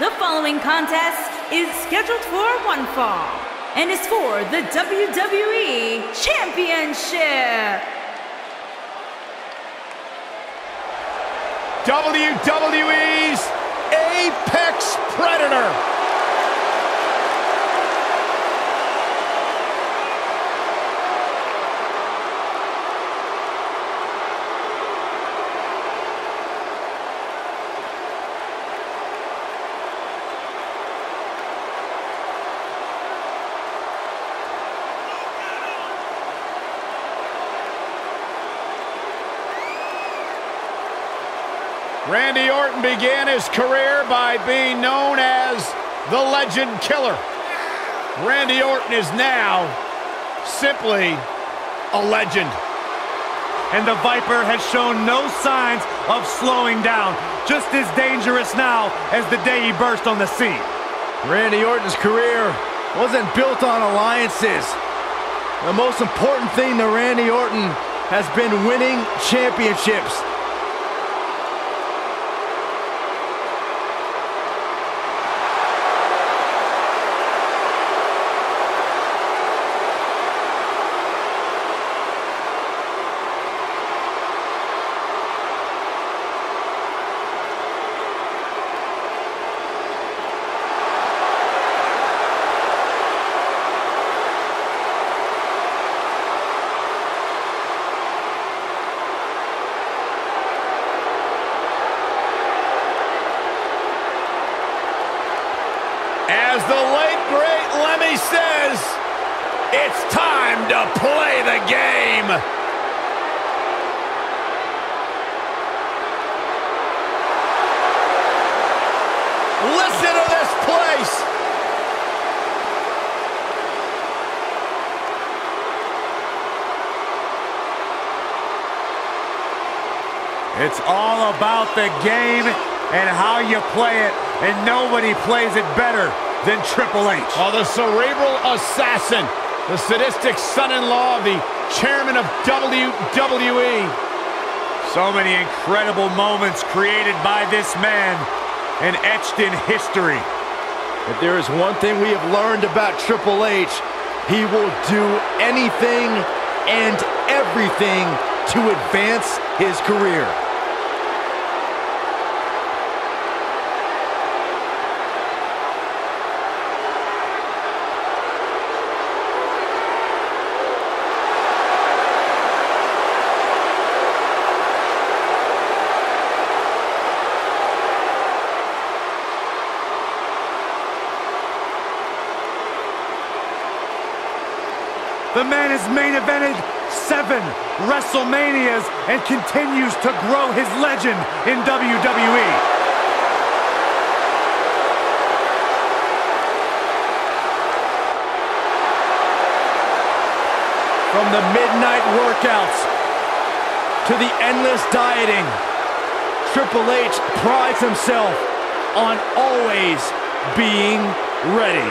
The following contest is scheduled for one fall and is for the WWE Championship. WWE's Apex Predator. Randy Orton began his career by being known as the Legend Killer. Randy Orton is now simply a legend. And the Viper has shown no signs of slowing down. Just as dangerous now as the day he burst on the scene. Randy Orton's career wasn't built on alliances. The most important thing to Randy Orton has been winning championships. As the late, great Lemmy says, it's time to play the game. Listen to this place. It's all about the game and how you play it, and nobody plays it better than Triple H. Oh, the cerebral assassin, the sadistic son-in-law of the chairman of WWE. So many incredible moments created by this man and etched in history. If there is one thing we have learned about Triple H, he will do anything and everything to advance his career. The man has main evented 7 WrestleManias and continues to grow his legend in WWE. From the midnight workouts to the endless dieting, Triple H prides himself on always being ready.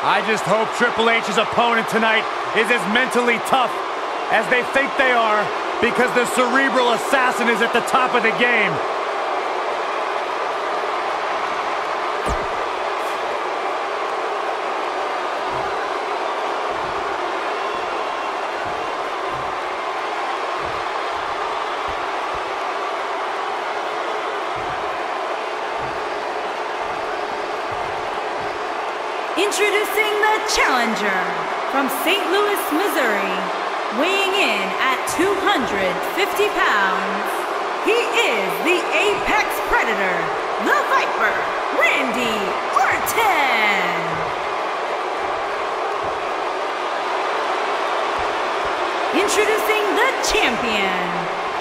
I just hope Triple H's opponent tonight is as mentally tough as they think they are, because the cerebral assassin is at the top of the game. Introducing the challenger from St. Louis, Missouri, weighing in at 250 pounds. He is the Apex Predator, the Viper, Randy Orton. Introducing the champion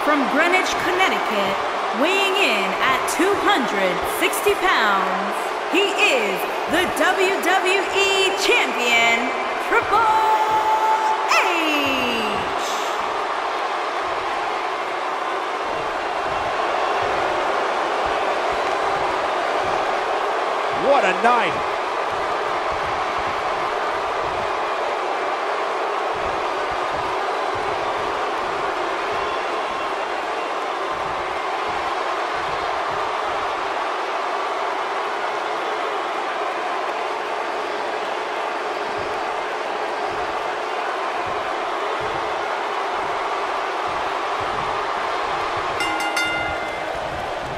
from Greenwich, Connecticut, weighing in at 260 pounds. He is the WWE Champion, Triple H. What a night.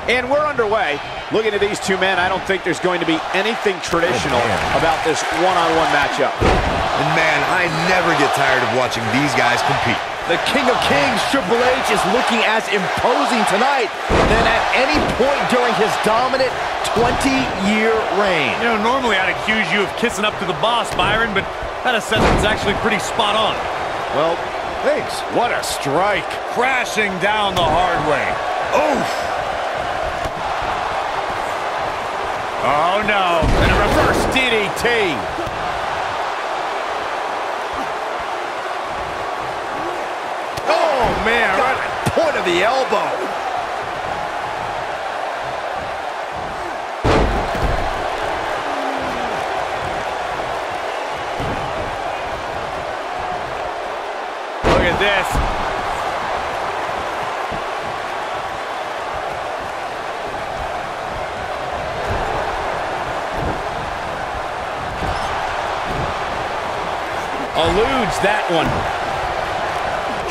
And we're underway. Looking at these two men, I don't think there's going to be anything traditional about this one-on-one matchup. And man, I never get tired of watching these guys compete. The King of Kings, Triple H, is looking as imposing tonight than at any point during his dominant 20-year reign. You know, normally I'd accuse you of kissing up to the boss, Byron, but that assessment's actually pretty spot on. Well, thanks. What a strike. Crashing down the hard way. Oof. Oh, no. And a reverse DDT. Oh, man. Right at the point of the elbow. Look at this. Eludes that one.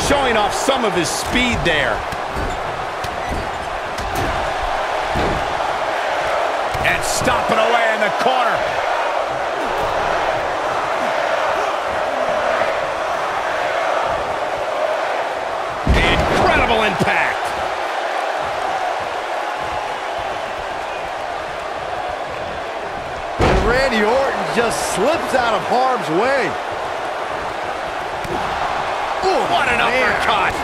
Showing off some of his speed there. And stomping away in the corner. Incredible impact. And Randy Orton just slips out of harm's way. What an uppercut!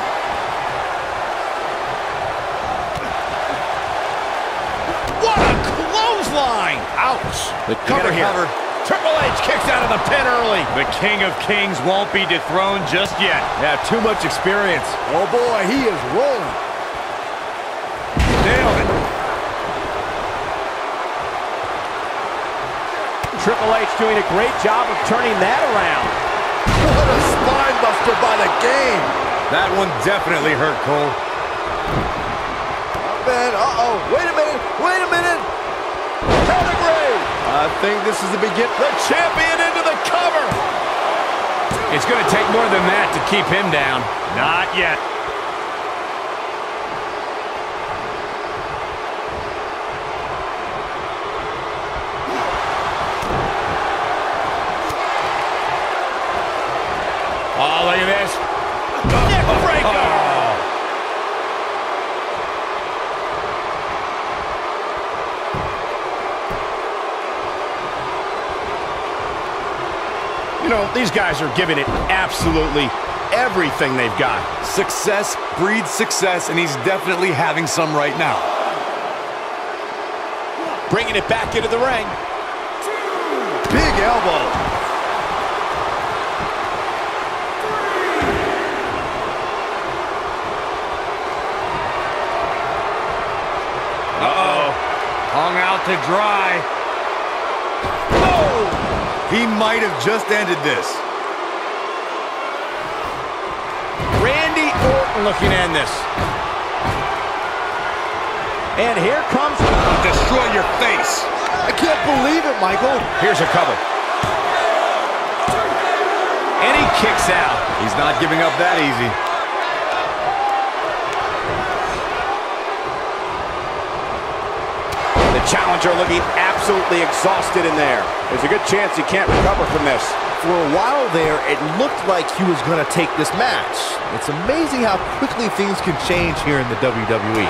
What a clothesline! Ouch! The cover here. Triple H kicks out of the pin early. The King of Kings won't be dethroned just yet. Yeah, too much experience. Oh boy, he is rolling. Nailed it. Triple H doing a great job of turning that around. By the game. That one definitely hurt, Cole. Oh, man. Uh-oh. Wait a minute. Wait a minute. Pedigree. I think this is the beginning. The champion into the cover. It's going to take more than that to keep him down. Not yet. Oh, look at this. Neck breaker! You know, these guys are giving it absolutely everything they've got. Success breeds success, and he's definitely having some right now. Bringing it back into the ring. Big elbow. Hung out to dry. Oh! He might have just ended this. Randy Orton looking to end this. And here comes... Destroy your face. I can't believe it, Michael. Here's a cover. And he kicks out. He's not giving up that easy. Challenger looking absolutely exhausted in there. There's a good chance he can't recover from this. For a while there, it looked like he was going to take this match. It's amazing how quickly things can change here in the WWE.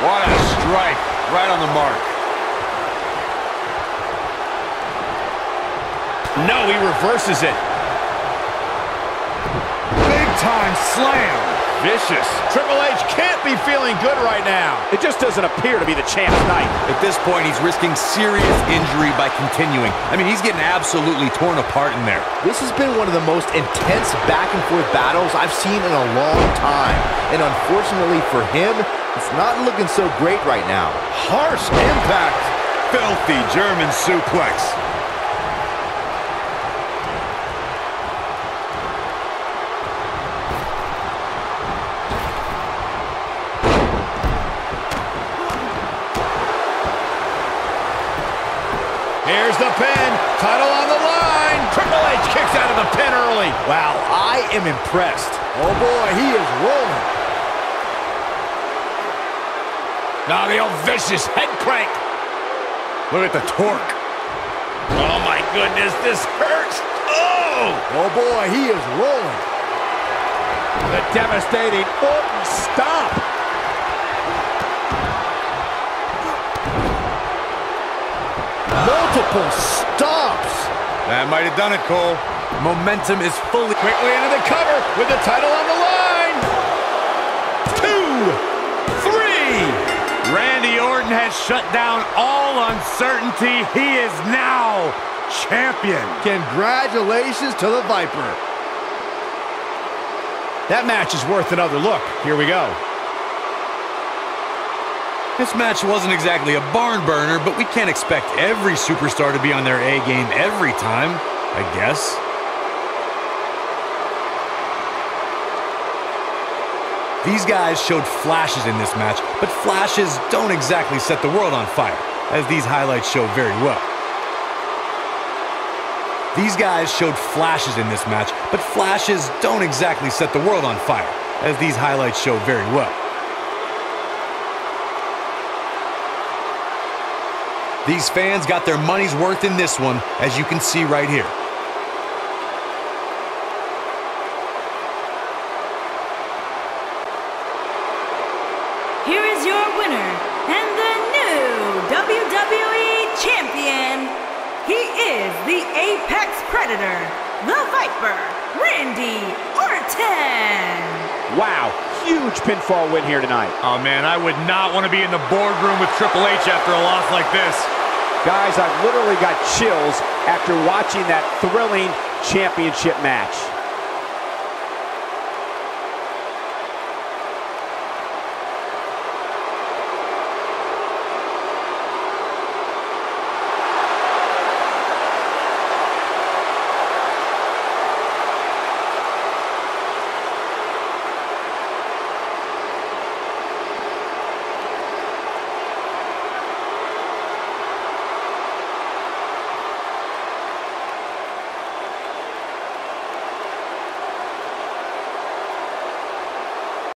What a strike right on the mark. No, he reverses it. Big time slam. Vicious. Triple H can't be feeling good right now. It just doesn't appear to be the champ tonight. At this point, he's risking serious injury by continuing. I mean, he's getting absolutely torn apart in there. This has been one of the most intense back-and-forth battles I've seen in a long time. And unfortunately for him, it's not looking so great right now. Harsh impact. Filthy German suplex. Here's the pin. Title on the line. Triple H kicks out of the pin early. Wow, I am impressed. Oh, boy, he is rolling. Now the old vicious head crank. Look at the torque. Oh my goodness, this hurts. Oh! Oh boy, he is rolling. The devastating Orton stop. Multiple stops. That might have done it, Cole. Momentum is fully quickly into the cover with the title on the line. 2, 3. Randy Orton has shut down all uncertainty. He is now champion. Congratulations to the Viper. That match is worth another look. Here we go. This match wasn't exactly a barn burner, but we can't expect every superstar to be on their A game every time, I guess. These guys showed flashes in this match, but flashes don't exactly set the world on fire, as these highlights show very well. These guys showed flashes in this match, but flashes don't exactly set the world on fire, as these highlights show very well. These fans got their money's worth in this one, as you can see right here. The Viper, Randy Orton. Wow, huge pinfall win here tonight. Oh man, I would not want to be in the boardroom with Triple H after a loss like this. Guys, I literally got chills after watching that thrilling championship match.